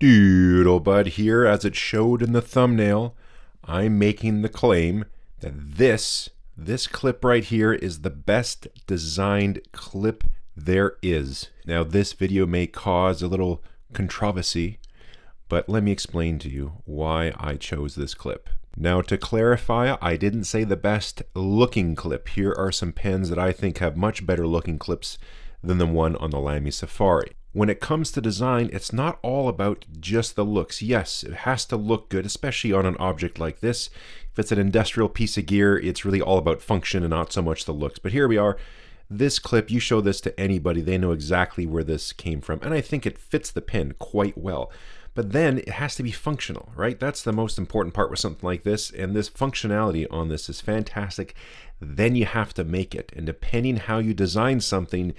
Doodlebud here, as it showed in the thumbnail, I'm making the claim that this clip right here is the best designed clip there is. Now, this video may cause a little controversy, but let me explain to you why I chose this clip. Now, to clarify, I didn't say the best looking clip. Here are some pens that I think have much better looking clips than the one on the Lamy Safari. When it comes to design, it's not all about just the looks. Yes, it has to look good, especially on an object like this. If it's an industrial piece of gear, it's really all about function and not so much the looks. But here we are. This clip, you show this to anybody, they know exactly where this came from. And I think it fits the pen quite well. But then it has to be functional, right? That's the most important part with something like this. And this functionality on this is fantastic. Then you have to make it. And depending how you design something,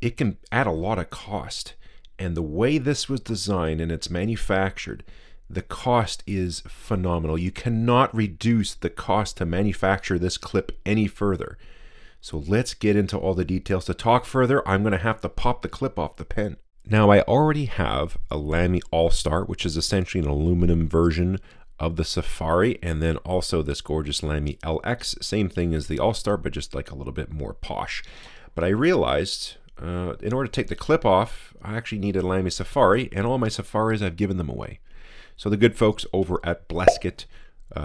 it can add a lot of cost. And the way this was designed and it's manufactured, the cost is phenomenal. You cannot reduce the cost to manufacture this clip any further. So let's get into all the details. To talk further, I'm going to have to pop the clip off the pen. Now, I already have a Lamy All-Star, which is essentially an aluminum version of the Safari, and then also this gorgeous Lamy LX. Same thing as the All-Star, but just like a little bit more posh. But I realized in order to take the clip off, I actually needed a Lamy Safari, and all my Safaris, I've given them away. So the good folks over at Blasket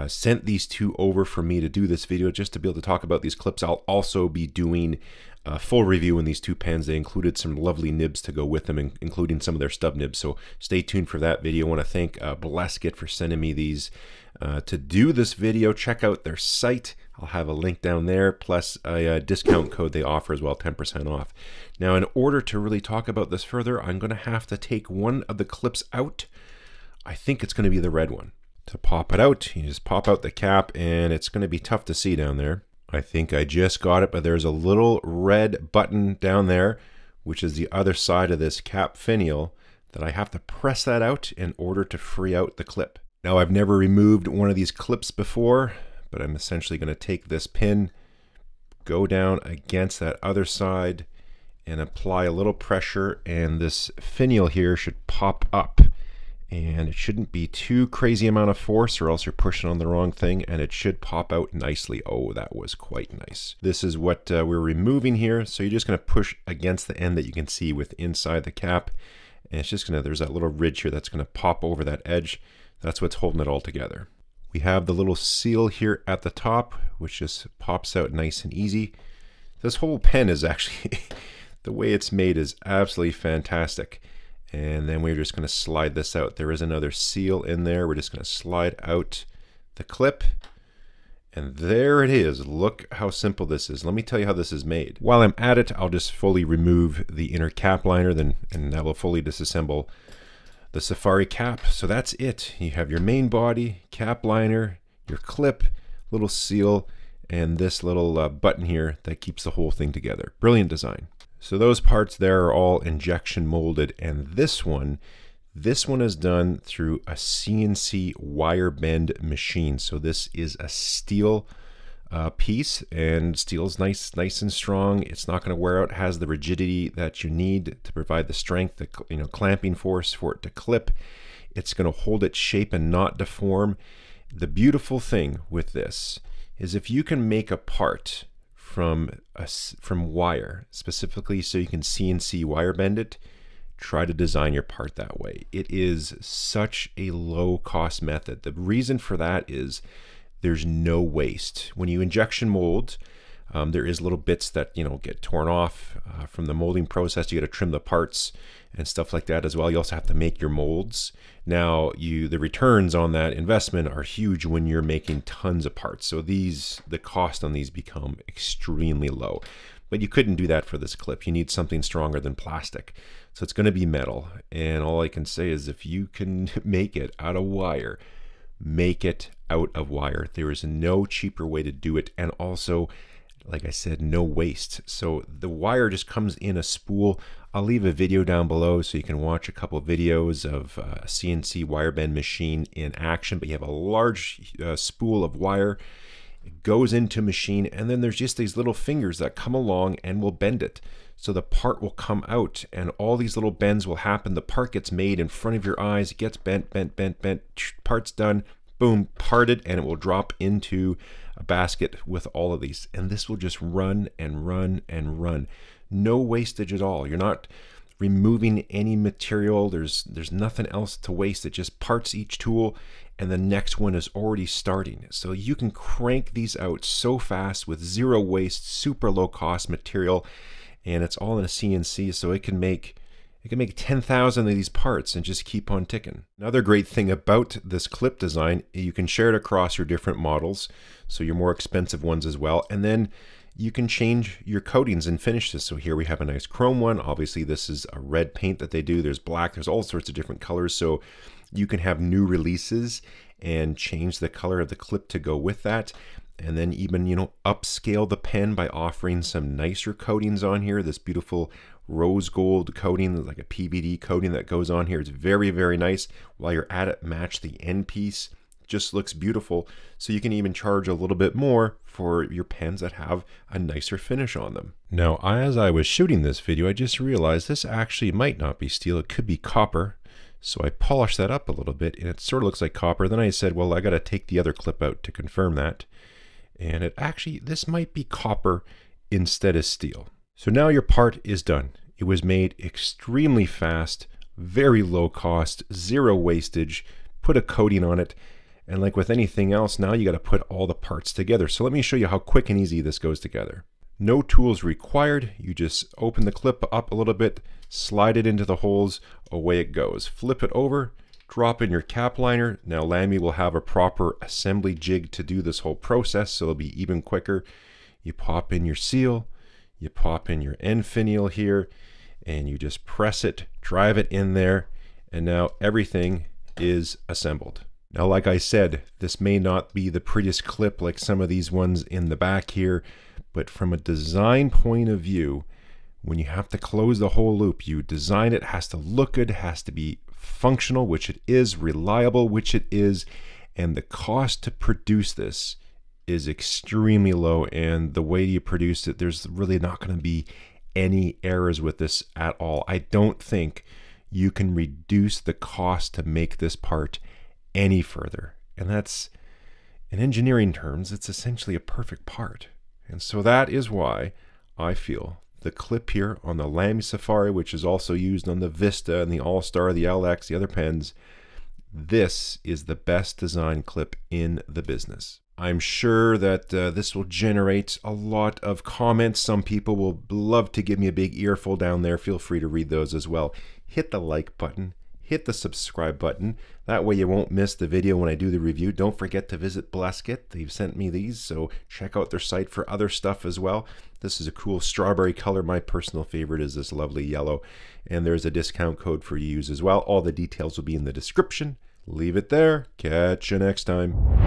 sent these two over for me to do this video just to be able to talk about these clips. I'll also be doing a full review on these two pens. They included some lovely nibs to go with them, including some of their stub nibs. So stay tuned for that video. I want to thank Blasket for sending me these to do this video. Check out their site. I'll have a link down there, plus a discount code they offer as well, 10% off. Now, in order to really talk about this further, I'm going to have to take one of the clips out. I think it's going to be the red one. To pop it out, you just pop out the cap, and it's going to be tough to see down there. I think I just got it, but there's a little red button down there, which is the other side of this cap finial, that I have to press that out in order to free out the clip. Now, I've never removed one of these clips before, but I'm essentially going to take this pin, go down against that other side, and apply a little pressure, and this finial here should pop up. And it shouldn't be too crazy amount of force, or else you're pushing on the wrong thing, and it should pop out nicely. Oh, that was quite nice. This is what we're removing here. So you're just going to push against the end that you can see with inside the cap, and it's just going to, there's that little ridge here that's going to pop over that edge. That's what's holding it all together. We have the little seal here at the top, which just pops out nice and easy. This whole pen is actually, the way it's made is absolutely fantastic. And then we're just going to slide this out. There is another seal in there. We're just going to slide out the clip. And there it is. Look how simple this is. Let me tell you how this is made. While I'm at it, I'll just fully remove the inner cap liner, then, and I will fully disassemble the Safari cap. So that's it. You have your main body, cap liner, your clip, little seal, and this little button here that keeps the whole thing together. Brilliant design. So those parts there are all injection molded, and this one is done through a CNC wire bend machine. So this is a steel piece, and steel's nice and strong. It's not going to wear out. It has the rigidity that you need to provide the strength, the clamping force for it to clip. It's going to hold its shape and not deform. The beautiful thing with this is if you can make a part from wire specifically, so you can CNC wire bend it, try to design your part that way. It is such a low cost method. The reason for that is there's no waste. When you injection mold, there is little bits that get torn off from the molding process. You got to trim the parts and stuff like that as well. You also have to make your molds. Now, the returns on that investment are huge when you're making tons of parts. So the cost on these become extremely low. But you couldn't do that for this clip. You need something stronger than plastic. So it's going to be metal. And all I can say is if you can make it out of wire, make it out of wire. There is no cheaper way to do it. And also, like I said, no waste. So the wire just comes in a spool. I'll leave a video down below so you can watch a couple videos of a CNC wire bend machine in action. But you have a large spool of wire. It goes into machine, and then there's just these little fingers that come along and will bend it. So the part will come out and all these little bends will happen. The part gets made in front of your eyes, it gets bent, part's done, boom, parted, and it will drop into a basket with all of these. And this will just run and run and run. No wastage at all. You're not removing any material. There's nothing else to waste. It just parts each tool and the next one is already starting. So you can crank these out so fast with zero waste, super low cost material. And it's all in a CNC, so it can make 10,000 of these parts and just keep on ticking. Another great thing about this clip design, you can share it across your different models, so your more expensive ones as well, and then you can change your coatings and finishes. So here we have a nice chrome one. Obviously this is a red paint that they do. There's black, there's all sorts of different colors, so you can have new releases and change the color of the clip to go with that. And then even, you know, upscale the pen by offering some nicer coatings on here. This beautiful rose gold coating, like a PVD coating that goes on here. It's very, very nice. While you're at it, match the end piece. Just looks beautiful. So you can even charge a little bit more for your pens that have a nicer finish on them. Now, as I was shooting this video, I just realized this actually might not be steel. It could be copper. So I polished that up a little bit and it sort of looks like copper. Then I said, well, I got to take the other clip out to confirm that. And it actually, this might be copper instead of steel. So now your part is done. It was made extremely fast, very low cost, zero wastage, put a coating on it. And like with anything else, now you got to put all the parts together. So let me show you how quick and easy this goes together. No tools required. You just open the clip up a little bit, slide it into the holes, away it goes. Flip it over. Drop in your cap liner. Now Lamy will have a proper assembly jig to do this whole process, so it'll be even quicker. You pop in your seal, you pop in your end finial here, and you just press it, drive it in there, and now everything is assembled. Now, like I said, this may not be the prettiest clip like some of these ones in the back here, but from a design point of view, when you have to close the whole loop, you design it, has to look good, has to be functional, which it is, reliable, which it is, and the cost to produce this is extremely low, and the way you produce it, there's really not going to be any errors with this at all. I don't think you can reduce the cost to make this part any further, and that's, in engineering terms, it's essentially a perfect part. And so that is why I feel the clip here on the Lamy Safari, which is also used on the Vista and the All-Star, the LX, the other pens, this is the best design clip in the business. I'm sure that this will generate a lot of comments. Some people will love to give me a big earful down there. Feel free to read those as well. Hit the like button, hit the subscribe button. That way you won't miss the video when I do the review. Don't forget to visit Blasket. They've sent me these, so check out their site for other stuff as well. This is a cool strawberry color. My personal favorite is this lovely yellow, and there's a discount code for you to use as well. All the details will be in the description. Leave it there. Catch you next time.